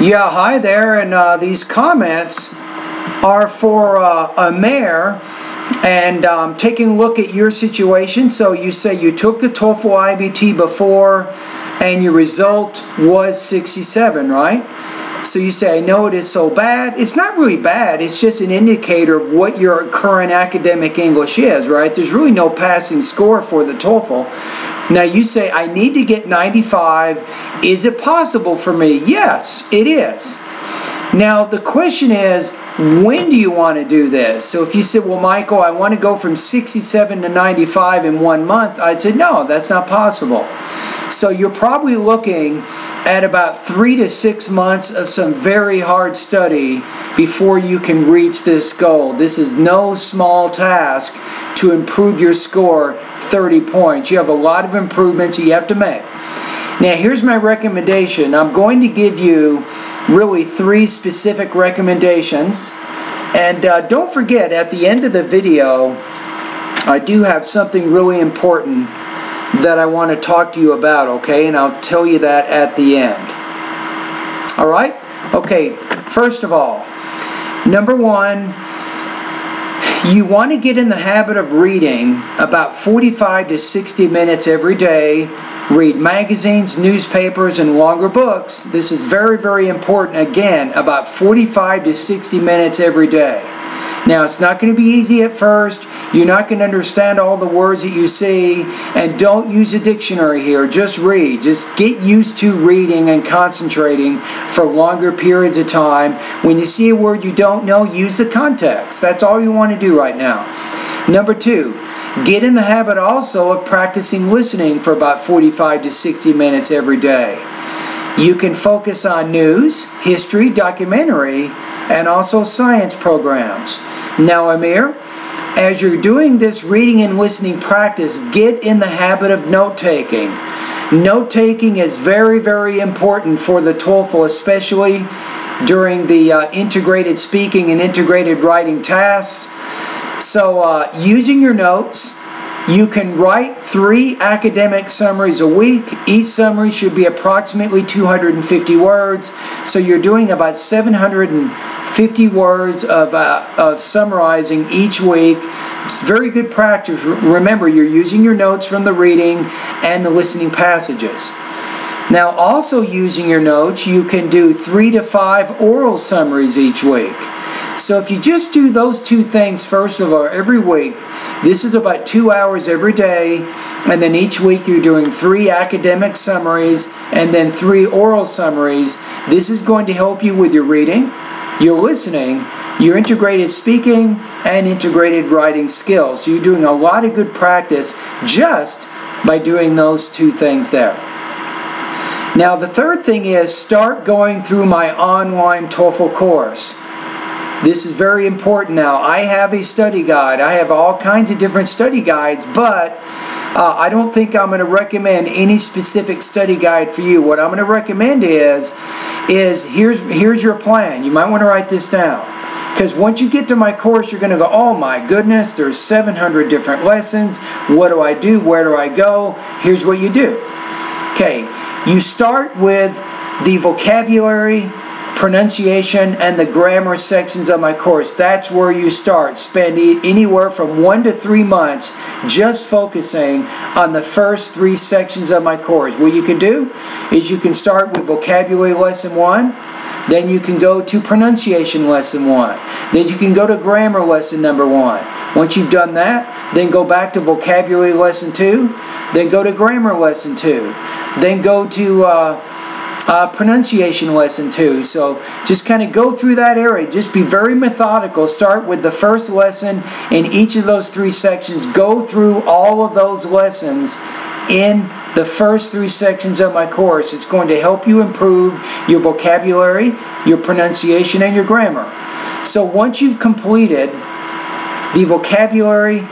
Yeah, hi there, and these comments are for Amer, and taking a look at your situation. So you say you took the TOEFL IBT before, and your result was 67, right? So you say, I know it is so bad. It's not really bad. It's just an indicator of what your current academic English is, right? There's really no passing score for the TOEFL. Now you say, I need to get 95. Is it possible for me? Yes, it is. Now the question is, when do you want to do this? So if you said, well, Michael, I want to go from 67 to 95 in 1 month, I'd say, no, that's not possible. So you're probably looking at about 3 to 6 months of some very hard study before you can reach this goal. This is no small task to improve your score 30 points. You have a lot of improvements you have to make. Now here's my recommendation. I'm going to give you really 3 specific recommendations. And don't forget, at the end of the video, I do have something really important that I want to talk to you about, okay? And I'll tell you that at the end. All right? Okay, first of all, number one, you want to get in the habit of reading about 45 to 60 minutes every day. Read magazines, newspapers, and longer books. This is very, very important. Again, about 45 to 60 minutes every day. Now, it's not going to be easy at first. You're not going to understand all the words that you see. And don't use a dictionary here. Just read. Just get used to reading and concentrating for longer periods of time. When you see a word you don't know, use the context. That's all you want to do right now. Number two, get in the habit also of practicing listening for about 45 to 60 minutes every day. You can focus on news, history, documentary, and also science programs. Now, Amer, as you're doing this reading and listening practice, get in the habit of note-taking. Note-taking is very, very important for the TOEFL, especially during the integrated speaking and integrated writing tasks. So using your notes, you can write 3 academic summaries a week. Each summary should be approximately 250 words. So you're doing about 750 words of summarizing each week. It's very good practice. Remember, you're using your notes from the reading and the listening passages. Now, also using your notes, you can do 3 to 5 oral summaries each week. So if you just do those 2 things, first of all, every week, this is about 2 hours every day, and then each week you're doing 3 academic summaries and then 3 oral summaries. This is going to help you with your reading, your listening, your integrated speaking, and integrated writing skills. So you're doing a lot of good practice just by doing those 2 things there. Now the third thing is start going through my online TOEFL course. This is very important now. I have a study guide. I have all kinds of different study guides, but I don't think I'm going to recommend any specific study guide for you. What I'm going to recommend is here's your plan. You might want to write this down, because once you get to my course, you're going to go, oh my goodness, there's 700 different lessons. What do I do? Where do I go? Here's what you do. Okay, you start with the vocabulary, pronunciation, and the grammar sections of my course. That's where you start. Spend anywhere from 1 to 3 months just focusing on the first 3 sections of my course. What you can do is you can start with vocabulary lesson 1, then you can go to pronunciation lesson 1, then you can go to grammar lesson number 1. Once you've done that, then go back to vocabulary lesson 2, then go to grammar lesson 2, then go to pronunciation lesson 2. So just kind of go through that area. Just be very methodical. Start with the first lesson in each of those 3 sections. Go through all of those lessons in the first 3 sections of my course. It's going to help you improve your vocabulary, your pronunciation, and your grammar. So once you've completed the vocabulary,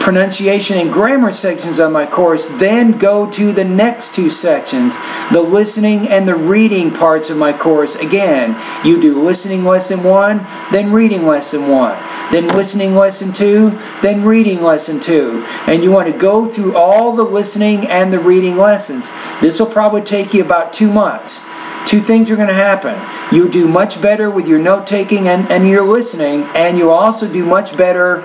pronunciation, and grammar sections of my course, then go to the next 2 sections, the listening and the reading parts of my course. Again, you do listening lesson 1, then reading lesson 1, then listening lesson 2, then reading lesson 2. And you want to go through all the listening and the reading lessons. This will probably take you about 2 months two things are going to happen. You do much better with your note-taking and your listening, and you also do much better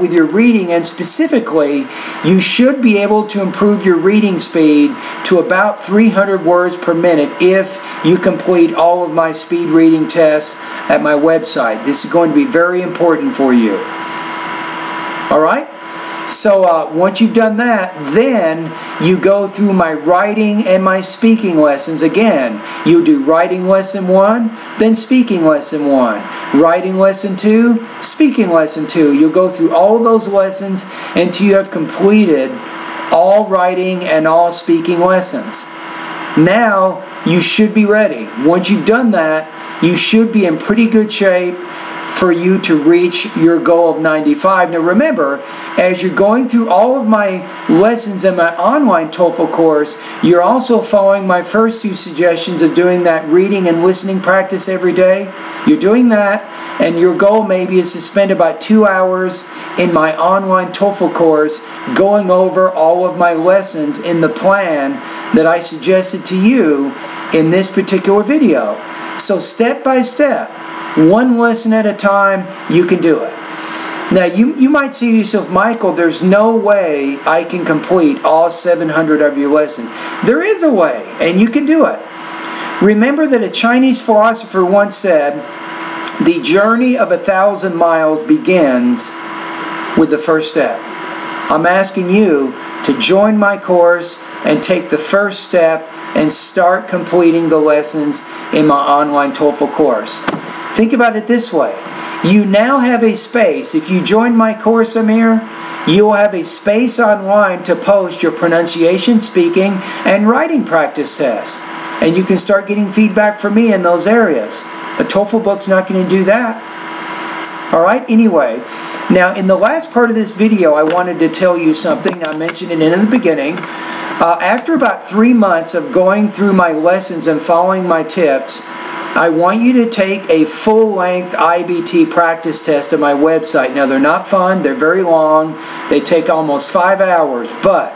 with your reading, and specifically, you should be able to improve your reading speed to about 300 words per minute if you complete all of my speed reading tests at my website. This is going to be very important for you. All right? So once you've done that, then you go through my writing and my speaking lessons again. You do writing lesson 1, then speaking lesson 1. Writing lesson 2, speaking lesson 2. You'll go through all of those lessons until you have completed all writing and all speaking lessons. Now you should be ready. Once you've done that, you should be in pretty good shape for you to reach your goal of 95. Now remember, as you're going through all of my lessons in my online TOEFL course, you're also following my first two suggestions of doing that reading and listening practice every day. You're doing that, and your goal maybe is to spend about 2 hours in my online TOEFL course going over all of my lessons in the plan that I suggested to you in this particular video. So step by step, one lesson at a time, you can do it. Now, you might say to yourself, Michael, there's no way I can complete all 700 of your lessons. There is a way, and you can do it. Remember that a Chinese philosopher once said, the journey of 1,000 miles begins with the first step. I'm asking you to join my course and take the first step and start completing the lessons in my online TOEFL course. Think about it this way. You now have a space. If you join my course, Amer, you'll have a space online to post your pronunciation, speaking, and writing practice tests. And you can start getting feedback from me in those areas. A TOEFL book's not going to do that. All right? Anyway, now in the last part of this video, I wanted to tell you something. I mentioned it in the beginning. After about 3 months of going through my lessons and following my tips, I want you to take a full-length IBT practice test at my website. Now, they're not fun. They're very long. They take almost 5 hours, but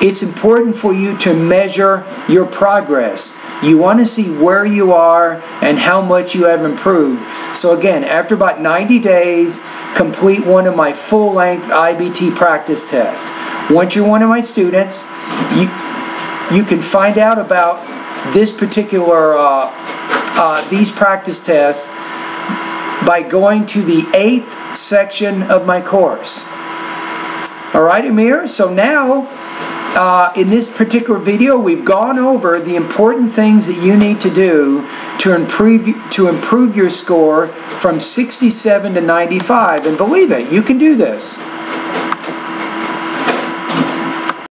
it's important for you to measure your progress. You want to see where you are and how much you have improved. So again, after about 90 days, complete one of my full-length IBT practice tests. Once you're one of my students, you can find out about this particular these practice tests by going to the 8th section of my course. All right, Amer? So now, in this particular video, we've gone over the important things that you need to do to improve your score from 67 to 95. And believe it, you can do this.